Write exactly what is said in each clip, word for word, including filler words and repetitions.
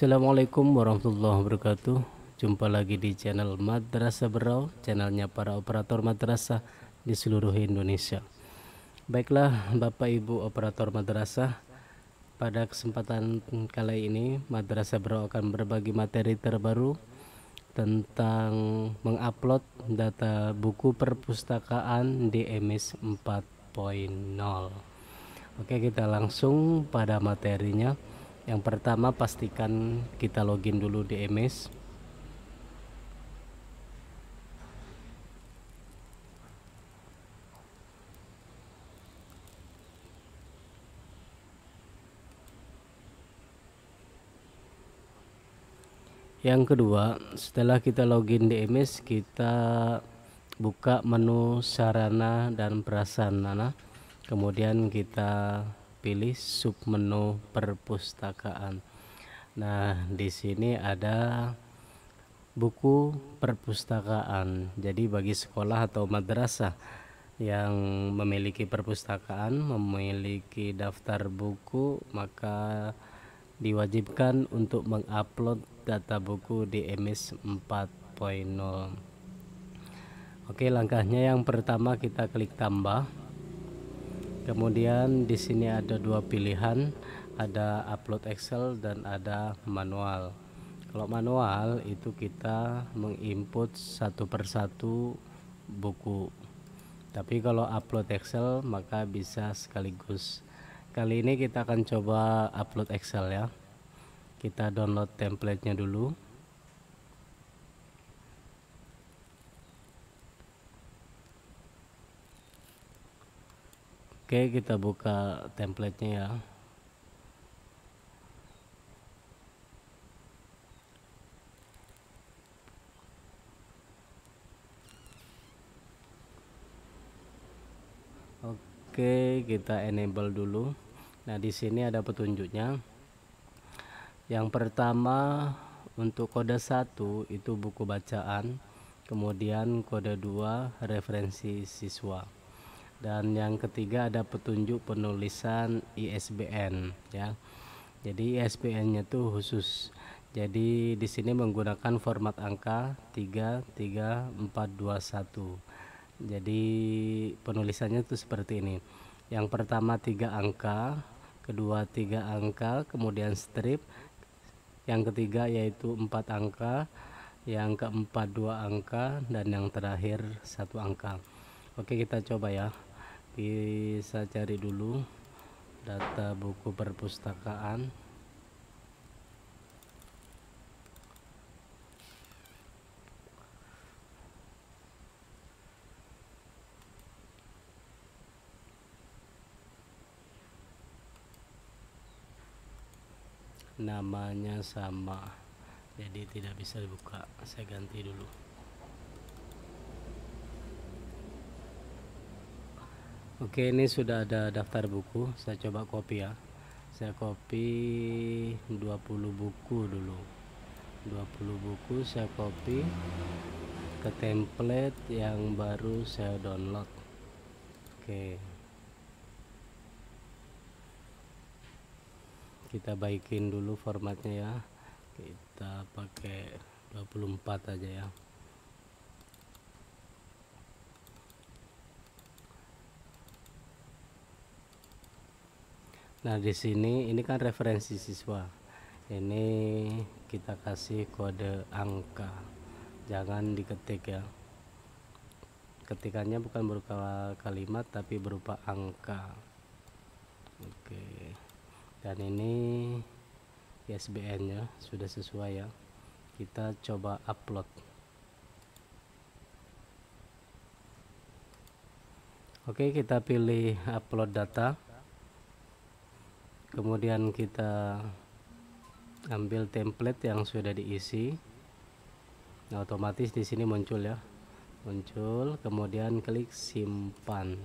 Assalamualaikum warahmatullahi wabarakatuh. Jumpa lagi di channel Madrasah Berau, channelnya para operator madrasah di seluruh Indonesia. Baiklah Bapak Ibu operator madrasah, pada kesempatan kali ini Madrasah Berau akan berbagi materi terbaru tentang mengupload data buku perpustakaan di E M I S empat titik nol. Oke, kita langsung pada materinya. Yang pertama, pastikan kita login dulu di E M I S. Yang kedua, setelah kita login di E M I S, kita buka menu sarana dan prasarana. Kemudian kita pilih submenu perpustakaan. Nah, di sini ada buku perpustakaan. Jadi bagi sekolah atau madrasah yang memiliki perpustakaan, memiliki daftar buku, maka diwajibkan untuk mengupload data buku di E M I S empat titik nol. Oke, langkahnya yang pertama kita klik tambah. Kemudian di sini ada dua pilihan, ada upload Excel dan ada manual. Kalau manual itu kita menginput satu persatu buku. Tapi kalau upload Excel maka bisa sekaligus. Kali ini kita akan coba upload Excel ya. Kita download template-nya dulu. Oke, kita buka templatenya ya. Oke, kita enable dulu. Nah, di sini ada petunjuknya. Yang pertama untuk kode satu itu buku bacaan, kemudian kode dua referensi siswa. Dan yang ketiga ada petunjuk penulisan I S B N ya. Jadi I S B N-nya tuh khusus. Jadi di sini menggunakan format angka tiga tiga empat dua satu. Jadi penulisannya tuh seperti ini. Yang pertama tiga angka, kedua tiga angka, kemudian strip. Yang ketiga yaitu empat angka, yang keempat dua angka, dan yang terakhir satu angka. Oke, kita coba ya. Bisa cari dulu data buku perpustakaan. Namanya sama, jadi tidak bisa dibuka. Saya ganti dulu. Oke, ini sudah ada daftar buku. Saya coba copy ya. Saya copy dua puluh buku dulu. dua puluh buku saya copy ke template yang baru saya download. Oke. Kita baikin dulu formatnya ya. Kita pakai dua puluh empat aja ya. Nah, di sini ini kan referensi siswa. Ini kita kasih kode angka. Jangan diketik ya. Ketikannya bukan berupa kalimat tapi berupa angka. Oke. Dan ini I S B N-nya sudah sesuai ya. Kita coba upload. Oke, kita pilih upload data. Kemudian kita ambil template yang sudah diisi. Nah, otomatis di sini muncul ya. Muncul, kemudian klik simpan.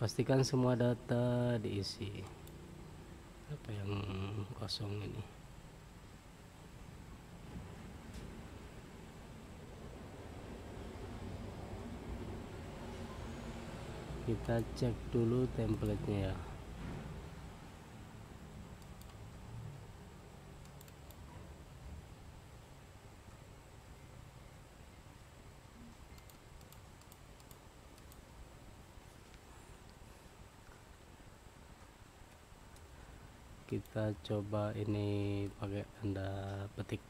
Pastikan semua data diisi. Apa yang kosong ini? Kita cek dulu templatenya ya. kita coba ini pakai tanda petik.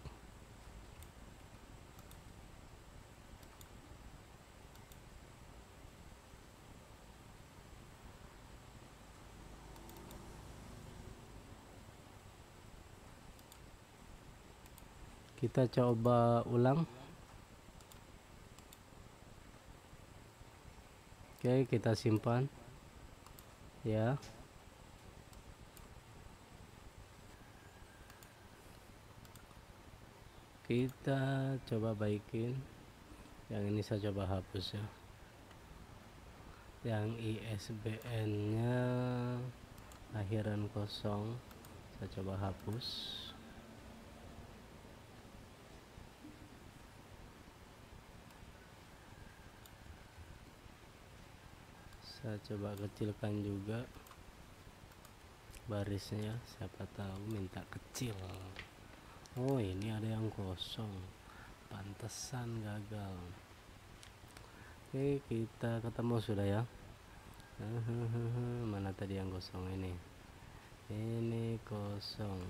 Kita coba ulang. Oke, kita simpan ya. Kita coba baikin. Yang ini saya coba hapus ya. Yang I S B N-nya akhiran kosong, saya coba hapus. Saya coba kecilkan juga barisnya, siapa tahu minta kecil. Oh, ini ada yang kosong, pantesan gagal. Oke, kita ketemu sudah ya. Mana tadi yang kosong? Ini ini kosong.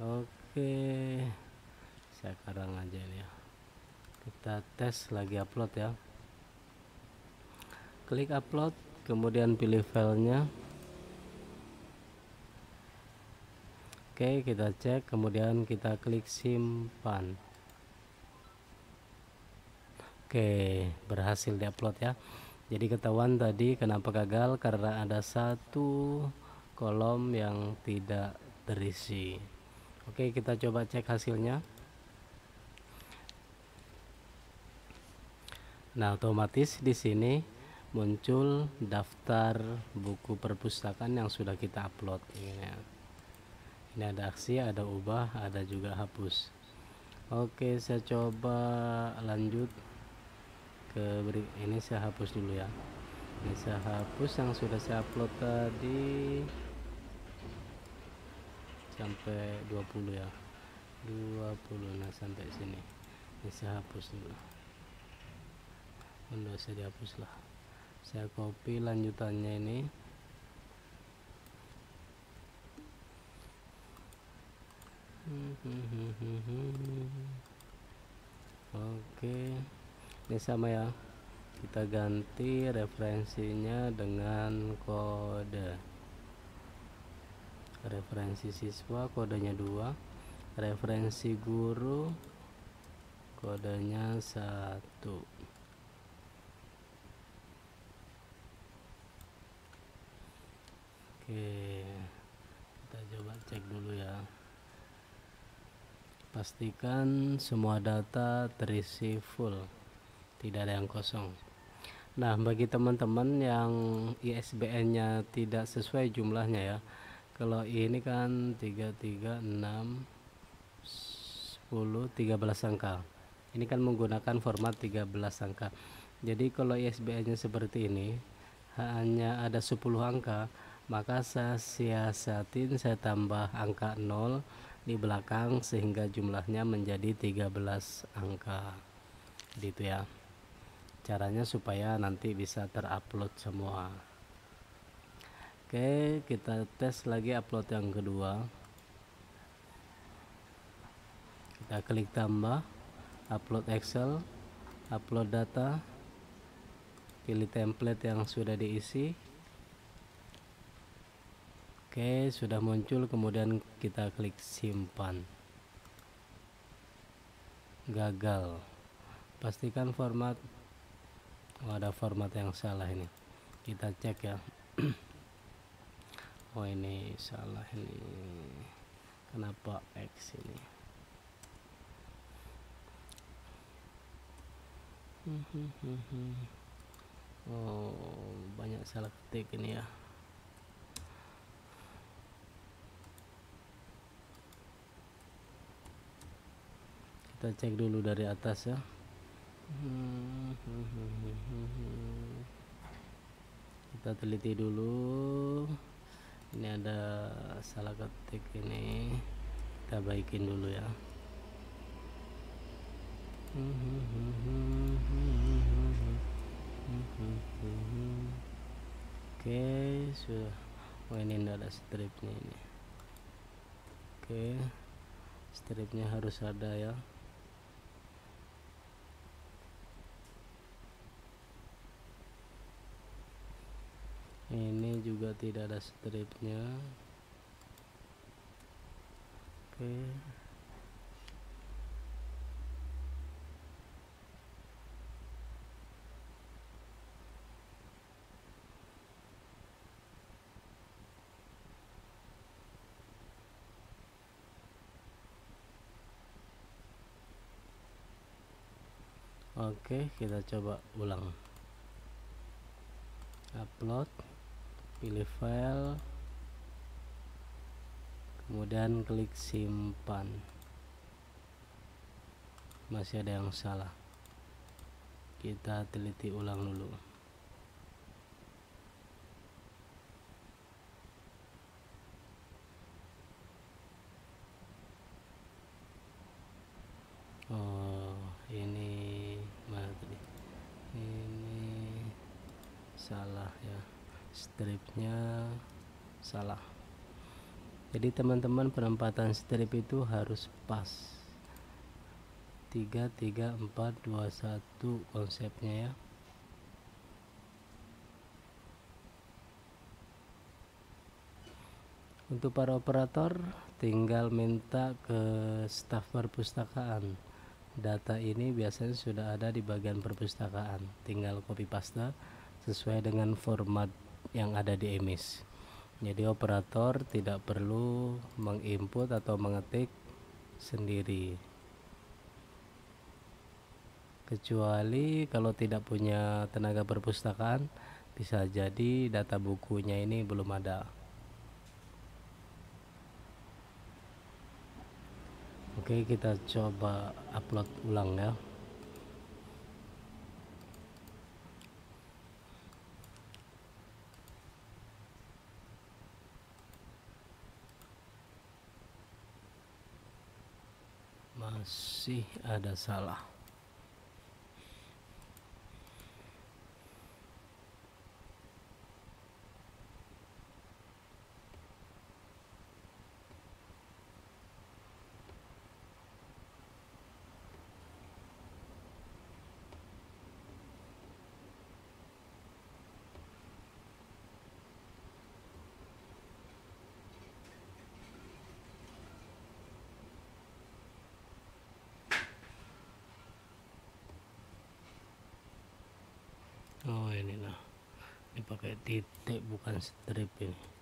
Oke, saya karang aja ya. Kita tes lagi upload ya. Klik upload, kemudian pilih filenya. Oke, kita cek, kemudian kita klik simpan. Oke, berhasil diupload ya. Jadi ketahuan tadi kenapa gagal, karena ada satu kolom yang tidak terisi. Oke, kita coba cek hasilnya. Nah, otomatis di sini muncul daftar buku perpustakaan yang sudah kita upload. Ini ada aksi, ada ubah, ada juga hapus. Oke, saya coba lanjut ke beri. Ini saya hapus dulu ya. Ini saya hapus yang sudah saya upload tadi sampai dua puluh ya, dua puluh. Nah, sampai sini ini saya hapus dulu. Udah, saya dihapus lah. Saya copy lanjutannya ini. Oke, ini sama ya. Kita ganti referensinya dengan kode. Referensi siswa kodenya dua, referensi guru kodenya satu. Oke, kita coba cek dulu ya. Pastikan semua data terisi full, tidak ada yang kosong. Nah, bagi teman-teman yang I S B N nya tidak sesuai jumlahnya ya, kalau ini kan tiga, tiga, enam, sepuluh, tiga belas angka, ini kan menggunakan format tiga belas angka. Jadi kalau I S B N nya seperti ini hanya ada sepuluh angka, maka saya siasatin, saya tambah angka nol di belakang sehingga jumlahnya menjadi tiga belas angka gitu ya. Caranya supaya nanti bisa terupload semua. Oke, kita tes lagi upload yang kedua. Kita klik tambah, upload Excel, upload data, pilih template yang sudah diisi. Oke, sudah muncul, kemudian kita klik simpan. Gagal. Pastikan format. Oh, ada format yang salah ini. Kita cek ya. Oh, ini salah ini. Kenapa X ini? Oh, banyak salah ketik ini ya. Kita cek dulu dari atas ya. Kita teliti dulu. Ini ada salah ketik ini. Kita baikin dulu ya. Oke, sudah. Oh, ini tidak ada stripnya ini. Oke, stripnya harus ada ya. Ini juga tidak ada stripnya. Oke. Oke, kita coba ulang. Upload, pilih file, kemudian klik simpan. Masih ada yang salah, kita teliti ulang dulu. Oh, ini mana tadi? Ini salah ya, stripnya salah. Jadi teman-teman, penempatan strip itu harus pas. Tiga tiga empat dua satu konsepnya ya. Untuk para operator tinggal minta ke staf perpustakaan. Data ini biasanya sudah ada di bagian perpustakaan, tinggal copy paste sesuai dengan format yang ada di E M I S. Jadi operator tidak perlu menginput atau mengetik sendiri, kecuali kalau tidak punya tenaga perpustakaan, bisa jadi data bukunya ini belum ada. Oke, kita coba upload ulang ya. Masih ada salah. Oh, ini nah, ini pakai titik bukan strip ini.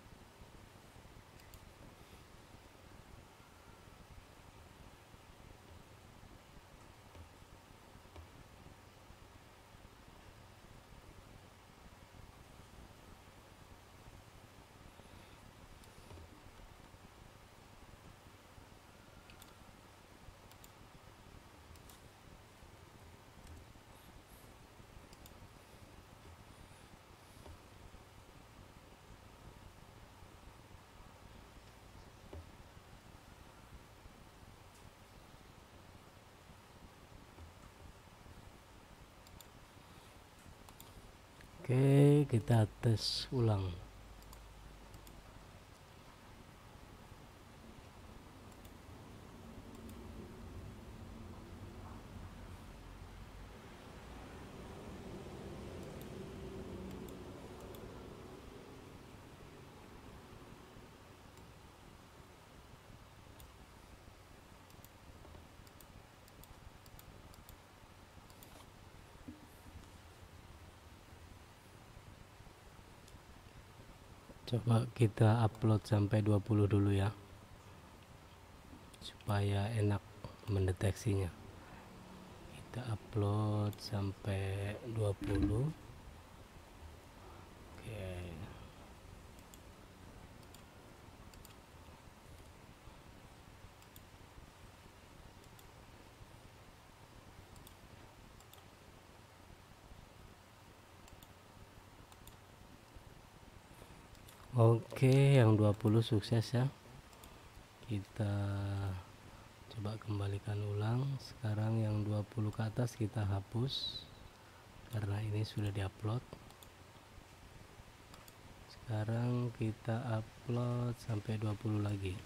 Oke, kita tes ulang. Coba kita upload sampai dua puluh dulu ya, supaya enak mendeteksinya. Kita upload sampai dua puluh. Oke. Oke, yang dua puluh sukses ya. Kita coba kembalikan ulang. Sekarang yang dua puluh ke atas kita hapus, karena ini sudah diupload. Sekarang kita upload sampai dua puluh lagi.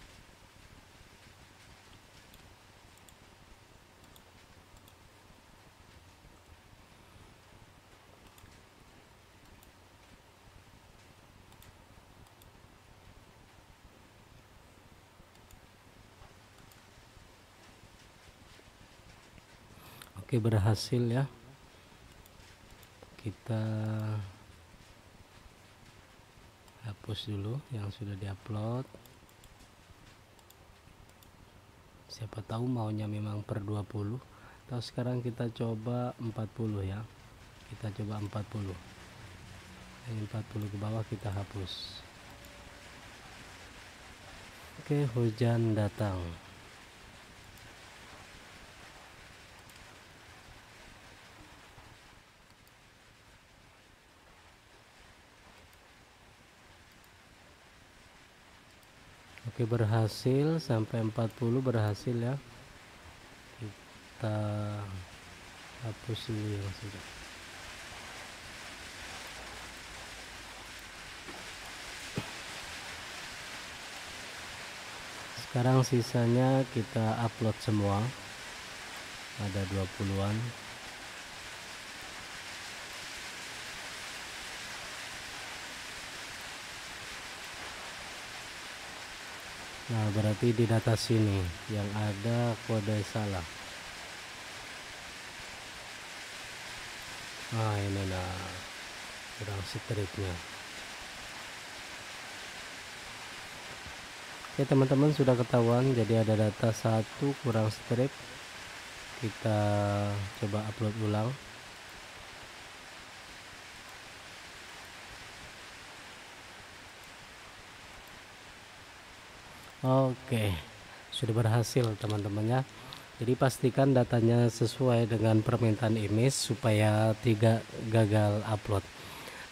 Oke, berhasil ya. Kita hapus dulu yang sudah diupload. Siapa tahu maunya memang per dua puluh. Atau sekarang kita coba empat puluh ya. Kita coba empat puluh. Yang empat puluh ke bawah kita hapus. Oke, hujan datang. Oke, berhasil sampai empat puluh, berhasil ya. Kita hapus dulu yang sudah. Sekarang sisanya kita upload semua. Ada dua puluhan. Nah, berarti di data sini yang ada kode salah. Nah, inilah kurang setriknya. Oke, teman-teman sudah ketahuan, jadi ada data satu kurang strip. Kita coba upload ulang. Oke, sudah berhasil teman-teman ya. Jadi pastikan datanya sesuai dengan permintaan E M I S supaya tidak gagal upload.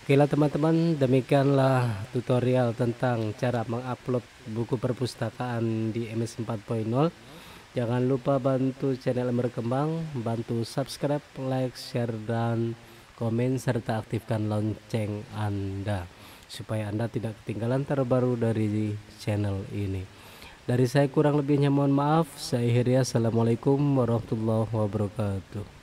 Oke lah teman-teman, demikianlah tutorial tentang cara mengupload buku perpustakaan di E M I S empat titik nol. Jangan lupa bantu channel berkembang, bantu subscribe, like, share, dan komen, serta aktifkan lonceng Anda supaya Anda tidak ketinggalan terbaru dari channel ini. Dari saya kurang lebihnya mohon maaf. Saya akhiri, assalamualaikum warahmatullahi wabarakatuh.